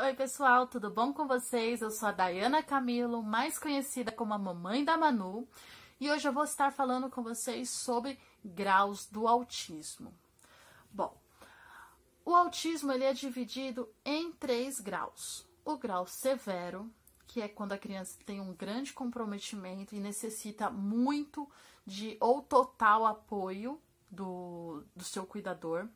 Oi pessoal, tudo bom com vocês? Eu sou a Dayana Camilo, mais conhecida como a Mamãe da Manu, e hoje eu vou estar falando com vocês sobre graus do autismo. Bom, o autismo ele é dividido em 3 graus. O grau severo, que é quando a criança tem um grande comprometimento e necessita muito de ou total apoio do seu cuidador.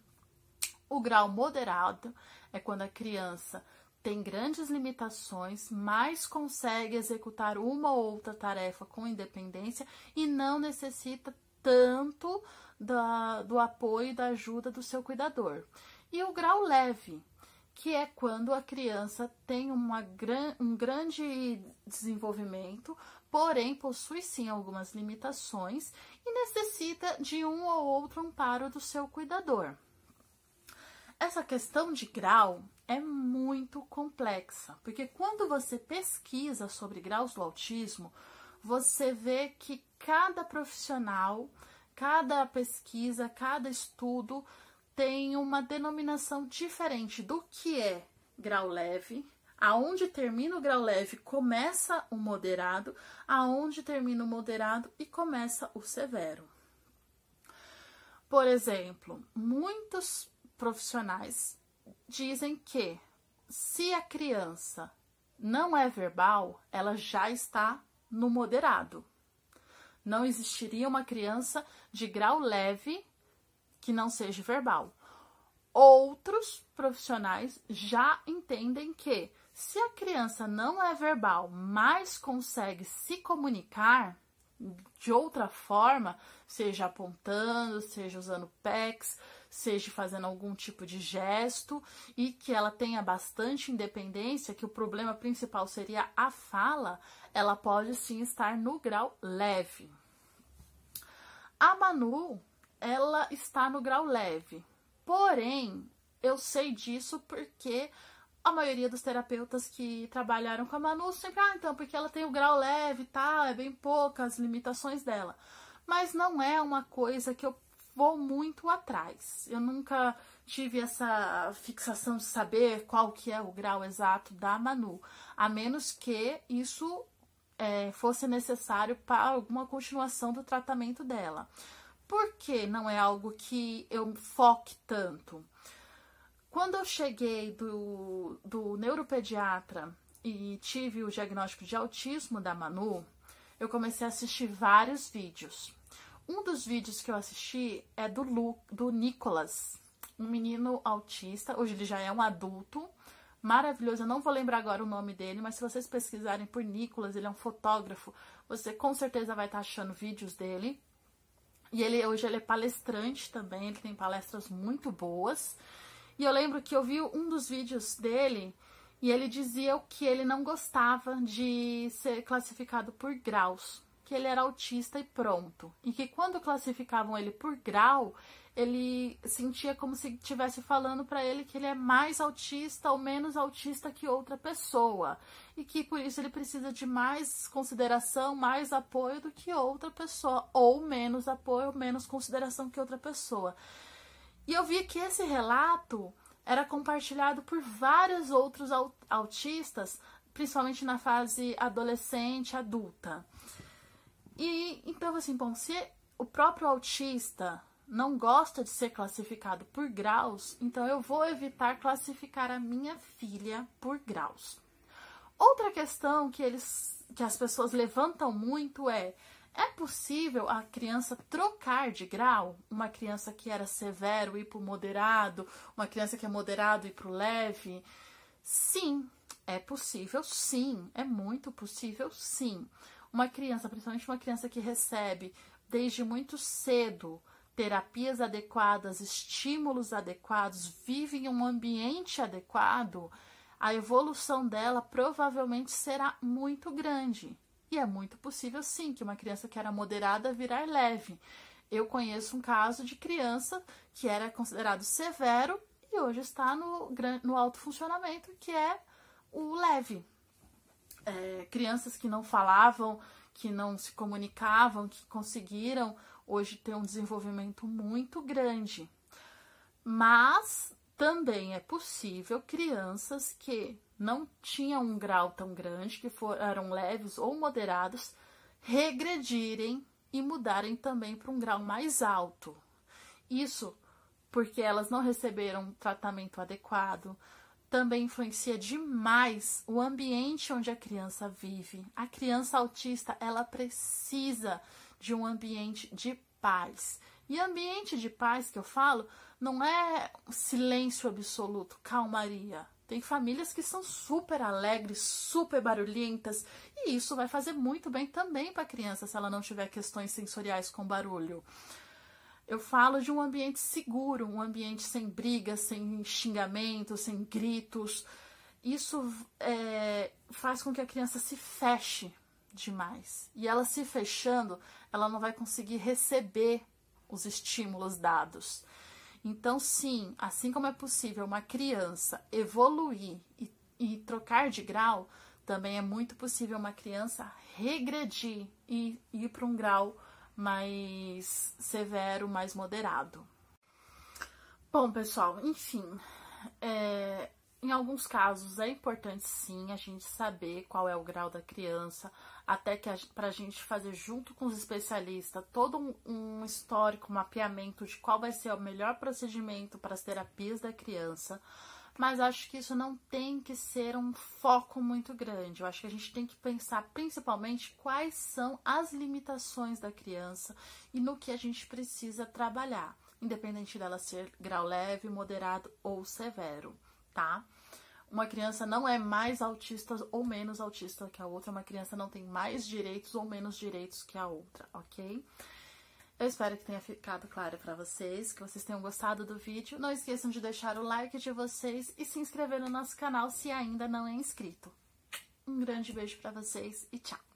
O grau moderado é quando a criança tem grandes limitações, mas consegue executar uma ou outra tarefa com independência e não necessita tanto do apoio e da ajuda do seu cuidador. E o grau leve, que é quando a criança tem um grande desenvolvimento, porém possui sim algumas limitações e necessita de um ou outro amparo do seu cuidador. Essa questão de grau é muito complexa, porque quando você pesquisa sobre graus do autismo, você vê que cada profissional, cada pesquisa, cada estudo tem uma denominação diferente do que é grau leve, aonde termina o grau leve começa o moderado, aonde termina o moderado e começa o severo. Por exemplo, muitos profissionais dizem que se a criança não é verbal, ela já está no moderado. Não existiria uma criança de grau leve que não seja verbal. Outros profissionais já entendem que se a criança não é verbal, mas consegue se comunicar de outra forma, seja apontando, seja usando PECS, seja fazendo algum tipo de gesto, e que ela tenha bastante independência, que o problema principal seria a fala, ela pode sim estar no grau leve. A Manu, ela está no grau leve, porém, eu sei disso porque a maioria dos terapeutas que trabalharam com a Manu sempre, então, porque ela tem o grau leve e tal, é bem poucas as limitações dela. Mas não é uma coisa que eu vou muito atrás. Eu nunca tive essa fixação de saber qual que é o grau exato da Manu, a menos que isso fosse necessário para alguma continuação do tratamento dela. Por que não é algo que eu foque tanto? Quando eu cheguei do neuropediatra e tive o diagnóstico de autismo da Manu, eu comecei a assistir vários vídeos. Um dos vídeos que eu assisti é do Nicolas, um menino autista, hoje ele já é um adulto, maravilhoso, eu não vou lembrar agora o nome dele, mas se vocês pesquisarem por Nicolas, ele é um fotógrafo, você com certeza vai estar achando vídeos dele. E hoje ele é palestrante também, ele tem palestras muito boas. E eu lembro que eu vi um dos vídeos dele e ele dizia que ele não gostava de ser classificado por graus, que ele era autista e pronto. E que quando classificavam ele por grau, ele sentia como se estivesse falando para ele que ele é mais autista ou menos autista que outra pessoa. E que por isso ele precisa de mais consideração, mais apoio do que outra pessoa. Ou menos apoio, ou menos consideração que outra pessoa. E eu vi que esse relato era compartilhado por vários outros autistas, principalmente na fase adolescente, adulta. E então, assim, bom, se o próprio autista não gosta de ser classificado por graus, então eu vou evitar classificar a minha filha por graus. Outra questão que as pessoas levantam muito é possível a criança trocar de grau? Uma criança que era severo ir para o moderado, uma criança que é moderado ir para o leve? Sim, é possível, sim, é muito possível, sim. Uma criança, principalmente uma criança que recebe desde muito cedo terapias adequadas, estímulos adequados, vive em um ambiente adequado, a evolução dela provavelmente será muito grande. E é muito possível, sim, que uma criança que era moderada virar leve. Eu conheço um caso de criança que era considerado severo e hoje está no alto funcionamento, que é o leve. Crianças que não falavam, que não se comunicavam, que conseguiram hoje ter um desenvolvimento muito grande. Mas também é possível crianças que não tinham um grau tão grande, que eram leves ou moderados, regredirem e mudarem também para um grau mais alto. Isso porque elas não receberam um tratamento adequado, também influencia demais o ambiente onde a criança vive. A criança autista, ela precisa de um ambiente de paz. E ambiente de paz que eu falo não é silêncio absoluto, calmaria. Tem famílias que são super alegres, super barulhentas, e isso vai fazer muito bem também para a criança se ela não tiver questões sensoriais com barulho. Eu falo de um ambiente seguro, um ambiente sem brigas, sem xingamentos, sem gritos. Isso faz com que a criança se feche demais. E ela se fechando, ela não vai conseguir receber os estímulos dados. Então, sim, assim como é possível uma criança evoluir e trocar de grau, também é muito possível uma criança regredir e ir para um grau mais severo, mais moderado. Bom, pessoal, enfim, em alguns casos é importante, sim, a gente saber qual é o grau da criança, até que para a gente fazer junto com os especialistas todo um histórico, mapeamento de qual vai ser o melhor procedimento para as terapias da criança, mas acho que isso não tem que ser um foco muito grande. Eu acho que a gente tem que pensar principalmente quais são as limitações da criança e no que a gente precisa trabalhar, independente dela ser grau leve, moderado ou severo, tá? Uma criança não é mais autista ou menos autista que a outra, uma criança não tem mais direitos ou menos direitos que a outra, ok? Eu espero que tenha ficado claro para vocês, que vocês tenham gostado do vídeo. Não esqueçam de deixar o like de vocês e se inscrever no nosso canal se ainda não é inscrito. Um grande beijo para vocês e tchau!